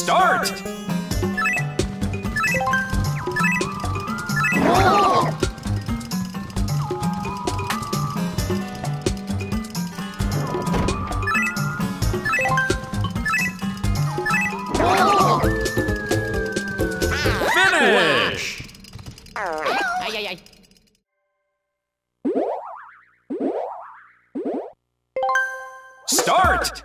start! Finish! Start!